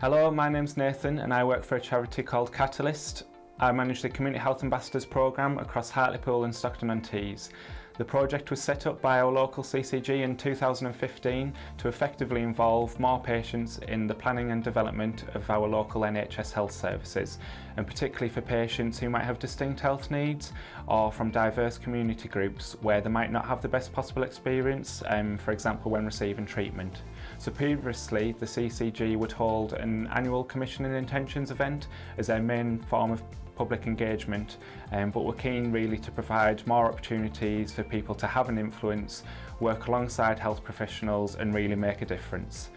Hello, my name's Nathan and I work for a charity called Catalyst. I manage the Community Health Ambassadors programme across Hartlepool and Stockton-on-Tees. The project was set up by our local CCG in 2015 to effectively involve more patients in the planning and development of our local NHS health services, and particularly for patients who might have distinct health needs or from diverse community groups where they might not have the best possible experience, for example when receiving treatment. So previously the CCG would hold an annual commission and intentions event as their main form of public engagement, but we're keen really to provide more opportunities for people to have an influence, work alongside health professionals and really make a difference.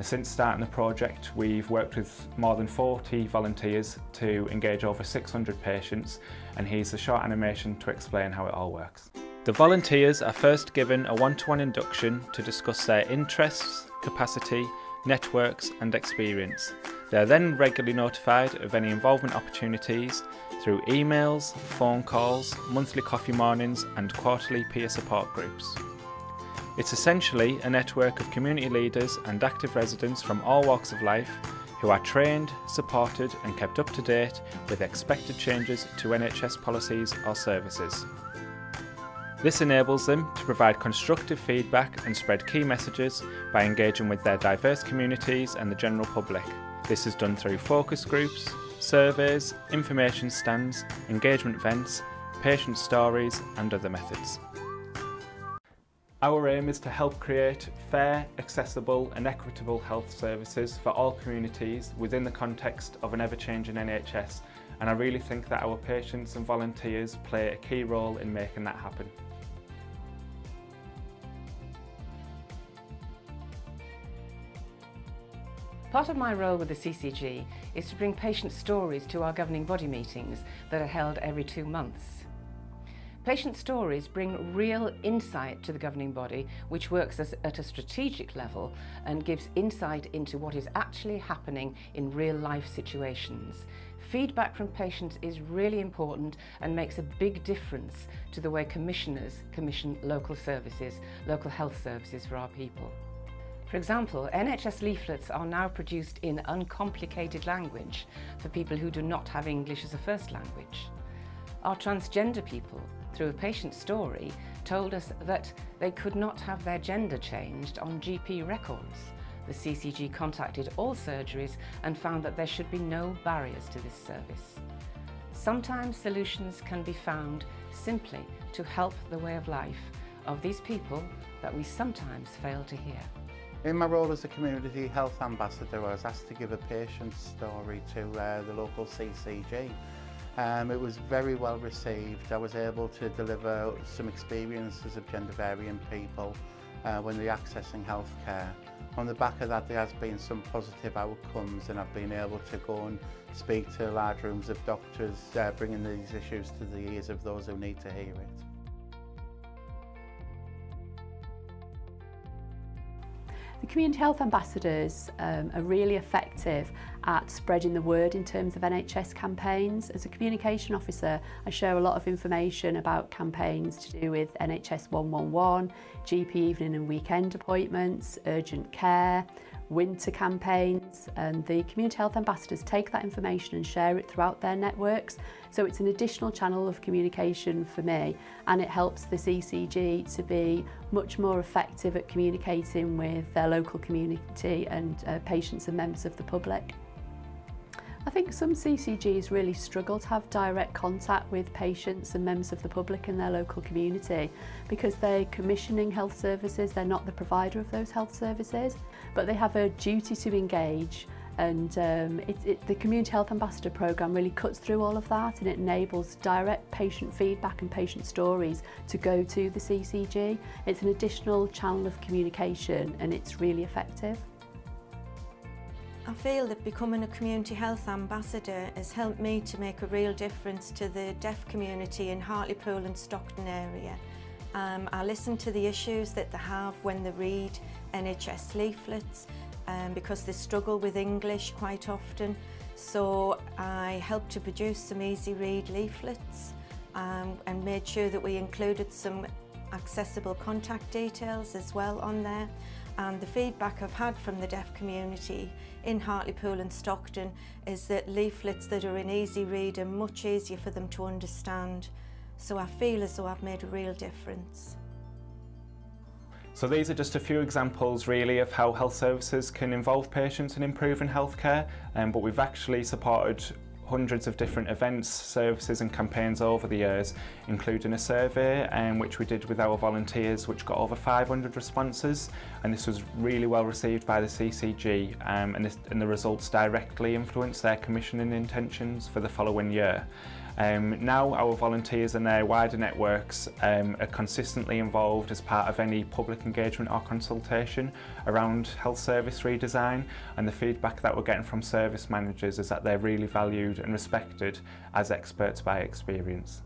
Since starting the project we've worked with more than 40 volunteers to engage over 600 patients, and here's a short animation to explain how it all works. The volunteers are first given a one-to-one induction to discuss their interests, capacity, networks and experience. They are then regularly notified of any involvement opportunities through emails, phone calls, monthly coffee mornings and quarterly peer support groups. It's essentially a network of community leaders and active residents from all walks of life who are trained, supported and kept up to date with expected changes to NHS policies or services. This enables them to provide constructive feedback and spread key messages by engaging with their diverse communities and the general public. This is done through focus groups, surveys, information stands, engagement events, patient stories and other methods. Our aim is to help create fair, accessible and equitable health services for all communities within the context of an ever-changing NHS, and I really think that our patients and volunteers play a key role in making that happen. Part of my role with the CCG is to bring patient stories to our governing body meetings that are held every 2 months. Patient stories bring real insight to the governing body, which works at a strategic level and gives insight into what is actually happening in real life situations. Feedback from patients is really important and makes a big difference to the way commissioners commission local services, local health services for our people. For example, NHS leaflets are now produced in uncomplicated language for people who do not have English as a first language. Our transgender people, through a patient story, told us that they could not have their gender changed on GP records. The CCG contacted all surgeries and found that there should be no barriers to this service. Sometimes solutions can be found simply to help the way of life of these people that we sometimes fail to hear. In my role as a Community Health Ambassador, I was asked to give a patient story to the local CCG. It was very well received. I was able to deliver some experiences of gender varying people when they're accessing healthcare. On the back of that, there has been some positive outcomes, and I've been able to go and speak to large rooms of doctors, bringing these issues to the ears of those who need to hear it. The Community Health Ambassadors are really effective at spreading the word in terms of NHS campaigns. As a communication officer, I share a lot of information about campaigns to do with NHS 111, GP evening and weekend appointments, urgent care, winter campaigns, and the Community Health Ambassadors take that information and share it throughout their networks. So it's an additional channel of communication for me, and it helps the CCG to be much more effective at communicating with their local community and patients and members of the public. I think some CCGs really struggle to have direct contact with patients and members of the public in their local community because they're commissioning health services, they're not the provider of those health services, but they have a duty to engage, and the Community Health Ambassador programme really cuts through all of that, and it enables direct patient feedback and patient stories to go to the CCG. It's an additional channel of communication and it's really effective. I feel that becoming a Community Health Ambassador has helped me to make a real difference to the deaf community in Hartlepool and Stockton area. I listen to the issues that they have when they read NHS leaflets because they struggle with English quite often. So I helped to produce some easy read leaflets and made sure that we included some accessible contact details as well on there. and the feedback I've had from the deaf community in Hartlepool and Stockton is that leaflets that are in easy read are much easier for them to understand. So I feel as though I've made a real difference. So these are just a few examples really of how health services can involve patients in improving healthcare, but we've actually supported hundreds of different events, services and campaigns over the years, including a survey which we did with our volunteers, which got over 500 responses, and this was really well received by the CCG, and the results directly influenced their commissioning intentions for the following year. Now our volunteers and their wider networks are consistently involved as part of any public engagement or consultation around health service redesign, and the feedback that we're getting from service managers is that they're really valued and respected as experts by experience.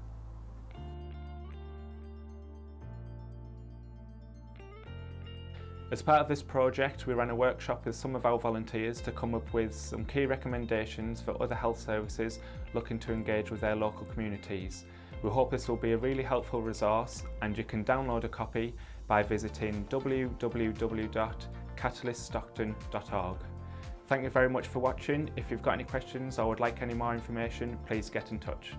As part of this project, we ran a workshop with some of our volunteers to come up with some key recommendations for other health services looking to engage with their local communities. We hope this will be a really helpful resource, and you can download a copy by visiting www.catalyststockton.org. Thank you very much for watching. If you've got any questions or would like any more information, please get in touch.